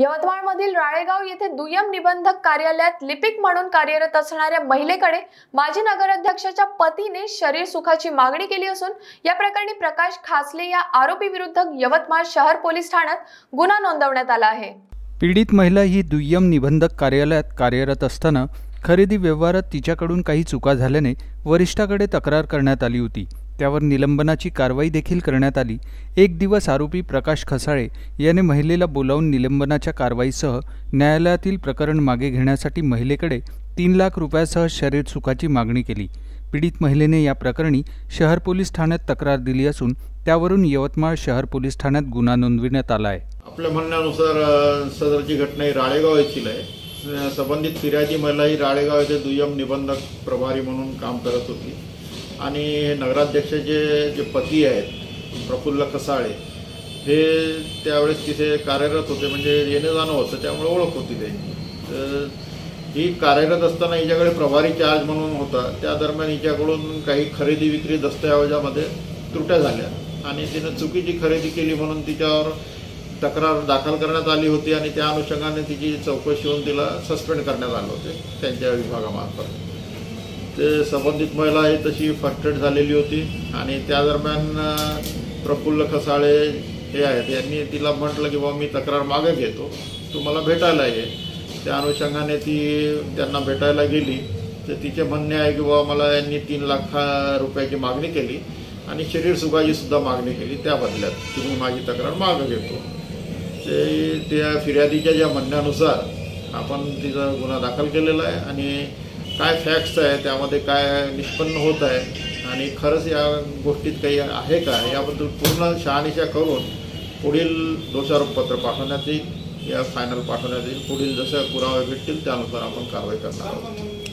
यवतमाळमधील राळेगाव येथे दुय्यम निबंधक कार्यालयात लिपिक म्हणून कार्यरत असणाऱ्या महिलेकडे माजी नगराध्यक्षाच्या पतीने शरीर सुखाची मागणी केली असून या प्रकरणी प्रकाश खसाळे या आरोपी विरुद्ध यवतमाळ शहर पोलीस ठाण्यात गुन्हा नोंदवण्यात आला आहे। पीडित महिला ही दुय्यम निबंधक कार्यालयात कार्यरत असताना खरेदी व्यवहारात तिच्याकडून काही चुका झाल्याने वरिष्ठाकडे तक्रार करण्यात आली होती। त्यावर निलंबनाची कारवाई देखील करण्यात आली। एक दिवस आरोपी प्रकाश खसाळे याने महिलेला बोलावून निलंबनाच्या कारवाईसह न्यायालयातील प्रकरण मागे घेण्यासाठी महिलेकडे 3 लाख रुपयांसह शरीर सुखाची मागणी केली। पीडित महिलेने या प्रकरणी शहर पोलीस ठाण्यात तक्रार दिली असून त्यावरून यवतमाळ शहर पोलीस ठाण्यात गुन्हा नोंदविण्यात आला आहे। आपल्या म्हणण्यानुसार सदरची घटना ही राळेगाव येथील आहे। संबंधित फिर्यादी महिला ही राळेगाव येथे दुय्यम निबंधक प्रभारी म्हणून काम करत होती आणि नगराध्यक्षाचे जे पती आहेत प्रफुल्ल कसाळे हे त्यावेळेस तिथे कार्यरत होते, म्हणजे येणं जाणं होतं, त्यामुळे ओळख होती त्यांची। तर ही कार्यरत असताना हिच्याकडे प्रभारी चार्ज म्हणून होता, त्या दरम्यान हिच्याकडून काही खरेदी विक्री दस्तऐवजामध्ये त्रुट्या झाल्या आणि तिनं चुकीची खरेदी केली म्हणून तिच्यावर तक्रार दाखल करण्यात आली होती आणि त्या अनुषंगाने तिची चौकशी होऊन तिला सस्पेंड करण्यात आले होते त्यांच्या विभागामार्फत। ते संबंधित महिला ही तशी फर्स्टेड झालेली होती आणि त्या दरम्यान प्रफुल्ल कसाळे हे आहेत यांनी तिला म्हटलं की बाबा मी तक्रार मागे घेतो, तुम्हाला भेटायला ये। त्या अनुषंगाने ती त्यांना भेटायला गेली तर तिचे म्हणणे आहे की बाबा मला यांनी 3 लाख रुपयाची मागणी केली आणि शरीर सुखाची सुद्धा मागणी केली, त्या बदल्यात तुम्ही माझी तक्रार मागे घेतो। ते त्या फिर्यादीच्या ज्या म्हणण्यानुसार आपण तिचा गुन्हा दाखल केलेला आहे आणि काय फॅक्ट्स आहे त्यामध्ये काय निष्पन्न होत आहे आणि खरंच या गोष्टीत काही आहे का याबद्दल पूर्ण शहानिशा करून पुढील दोषारोपपत्र पाठवण्यात येईल, या फायनल पाठवण्यात येईल। पुढील जसं पुरावे भेटतील त्यानुसार आपण कारवाई करणार आहोत।